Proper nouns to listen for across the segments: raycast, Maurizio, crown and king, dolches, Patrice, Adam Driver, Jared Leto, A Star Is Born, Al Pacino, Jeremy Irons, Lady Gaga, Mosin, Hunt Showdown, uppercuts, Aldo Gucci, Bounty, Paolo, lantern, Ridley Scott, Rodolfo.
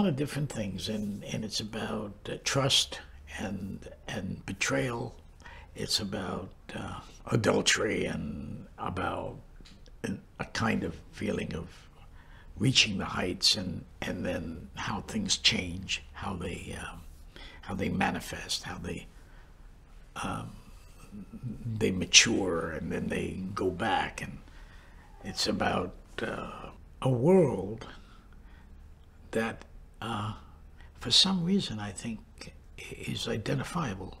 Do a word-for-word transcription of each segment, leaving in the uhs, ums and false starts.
lot of different things, and, and it's about uh, trust and and betrayal. It's about uh, adultery and about a kind of feeling of reaching the heights, and and then how things change, how they um, how they manifest, how they um, they mature, and then they go back. And it's about uh, a world that uh, for some reason I think is identifiable.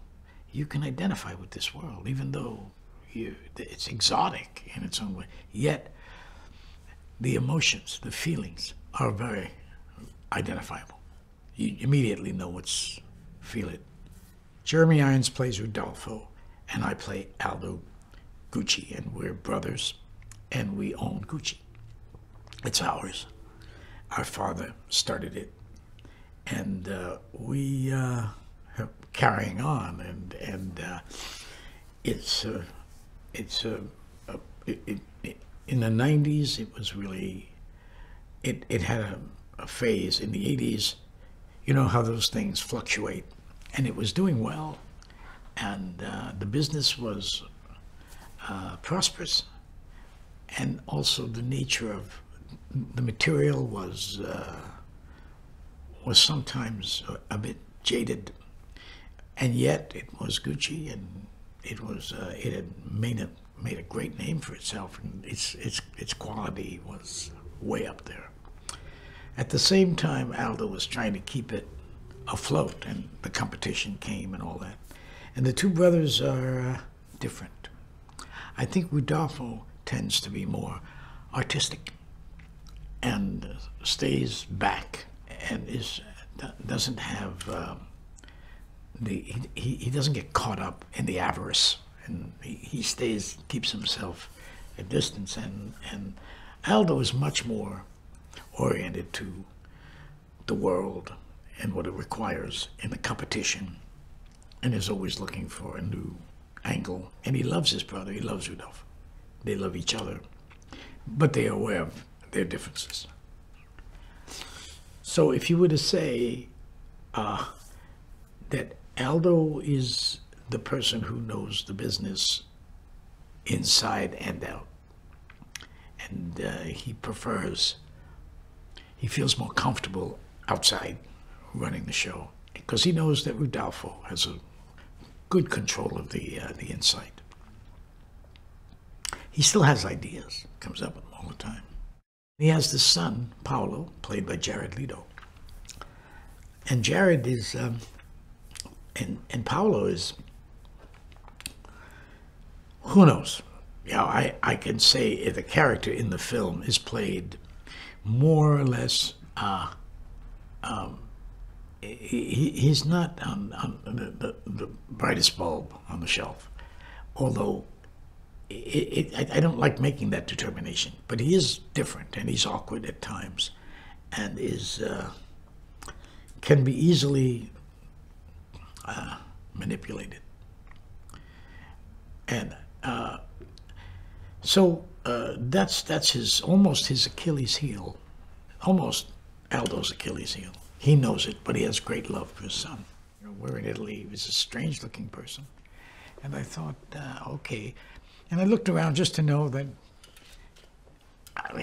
You can identify with this world, even though you, it's exotic in its own way, yet the emotions, the feelings are very identifiable. You immediately know what's, feel it. Jeremy Irons plays Rodolfo, and I play Aldo Gucci, and we're brothers, and we own Gucci. It's ours. Our father started it, and uh, we uh, are carrying on, and and uh, it's uh, it's uh, uh, it, it, it, in the nineties. It was really it it had a, a phase in the eighties. You know how those things fluctuate, and it was doing well, and uh, the business was uh, prosperous, and also the nature of the material was uh, was sometimes a bit jaded, and yet it was Gucci, and it was uh, it had made a made a great name for itself, and its its its quality was way up there. At the same time, Aldo was trying to keep it afloat, and the competition came and all that. And the two brothers are uh, different. I think Rodolfo tends to be more artistic and stays back, and is doesn't have um, the he he doesn't get caught up in the avarice, and he, he stays keeps himself at distance. And and Aldo is much more oriented to the world and what it requires in the competition, and is always looking for a new angle. And he loves his brother. He loves Rodolfo. They love each other, but they are aware of their differences. So if you were to say uh, that Aldo is the person who knows the business inside and out, and uh, he prefers, he feels more comfortable outside running the show, because he knows that Rodolfo has a good control of the, uh, the insight. He still has ideas, comes up with them all the time. He has this son, Paolo, played by Jared Leto. And Jared is, um, and, and Paolo is, who knows? You know, I, I can say the character in the film is played more or less, uh, um, he, he's not on, on the, the, the brightest bulb on the shelf, although It, it, I don't like making that determination, but he is different, and he's awkward at times, and is uh, can be easily uh, manipulated. And uh, so uh, that's that's his almost his Achilles heel, almost Aldo's Achilles heel. He knows it, but he has great love for his son. You know, we're in Italy. He was a strange-looking person, and I thought, uh, okay. And I looked around just to know that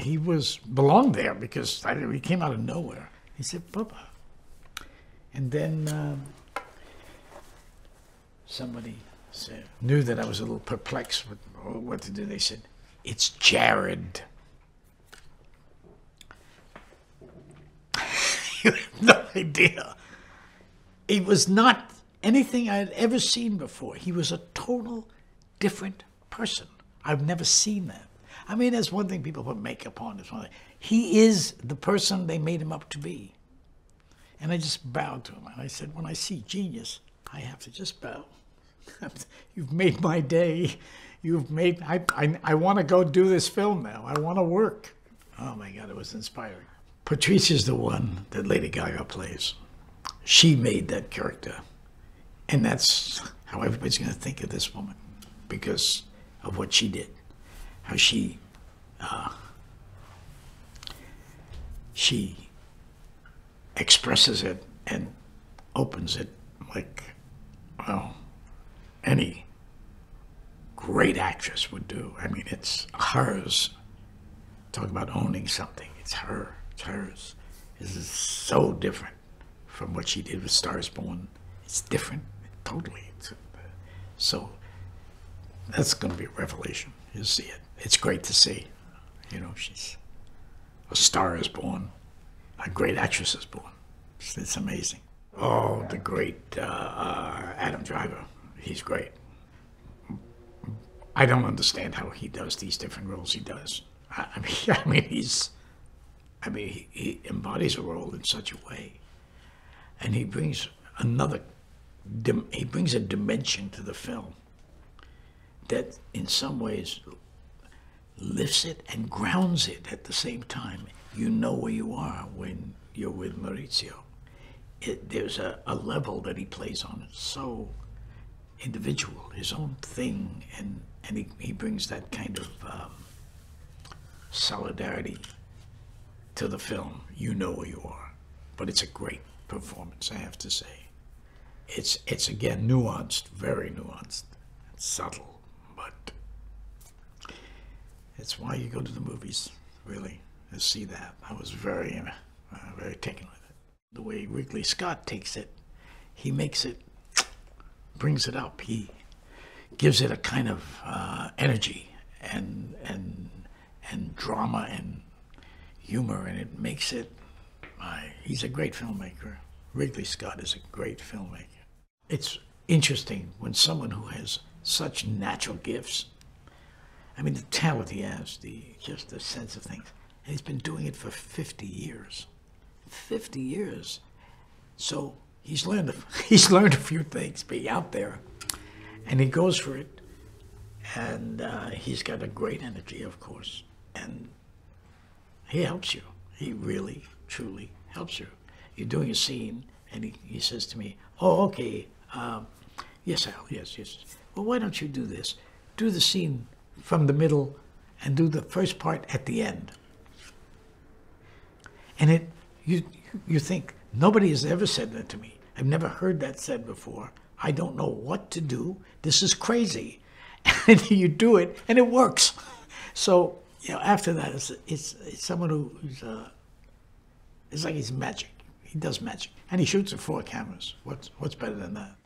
he was belonged there, because I, he came out of nowhere. He said, "Papa." And then um, somebody said, knew that I was a little perplexed with what to do. They said, "It's Jared." You have no idea. It was not anything I had ever seen before. He was a total different person. I've never seen that. I mean, that's one thing, people put makeup on. It's one thing. He is the person they made him up to be. And I just bowed to him. And I said, when I see genius, I have to just bow. You've made my day. You've made, I, I, I want to go do this film now. I want to work. Oh my God, it was inspiring. Patrice is the one that Lady Gaga plays. She made that character. And that's how everybody's going to think of this woman, because of what she did, how she uh, she expresses it and opens it like, well, any great actress would do. I mean, it's hers. Talk about owning something. It's her. It's hers. This is so different from what she did with Star Is Born. It's different. Totally. It's, so that's going to be a revelation. You'll see it. It's great to see. You know, she's a star is born. A great actress is born. It's, it's amazing. Oh, the great uh, uh, Adam Driver. He's great. I don't understand how he does these different roles he does. I, I mean, I mean, he's, I mean, he, he embodies a role in such a way, and he brings another, dim, he brings a dimension to the film that, in some ways, lifts it and grounds it at the same time. You know where you are when you're with Maurizio. It, there's a, a level that he plays on. It's so individual, his own thing, and, and he, he brings that kind of um, solidarity to the film. You know where you are. But it's a great performance, I have to say. It's, it's again, nuanced, very nuanced, subtle, but it's why you go to the movies, really, to see that. I was very, uh, very taken with it. The way Ridley Scott takes it, he makes it, brings it up. He gives it a kind of uh, energy and and and drama and humor, and it makes it. Uh, he's a great filmmaker. Ridley Scott is a great filmmaker. It's interesting when someone who has such natural gifts. I mean, the talent he has, the, just the sense of things. And he's been doing it for fifty years. fifty years. So he's learned, he's learned a few things, being out there. And he goes for it. And uh, he's got a great energy, of course. And he helps you. He really, truly helps you. You're doing a scene, and he, he says to me, oh, okay, um, yes, Al, yes, yes. Well, why don't you do this? Do the scene from the middle and do the first part at the end. And it, you, you think, nobody has ever said that to me. I've never heard that said before. I don't know what to do. This is crazy. And you do it, and it works. So, you know, after that, it's, it's, it's someone who's, uh, it's like he's magic. He does magic. And he shoots at four cameras. What's, what's better than that?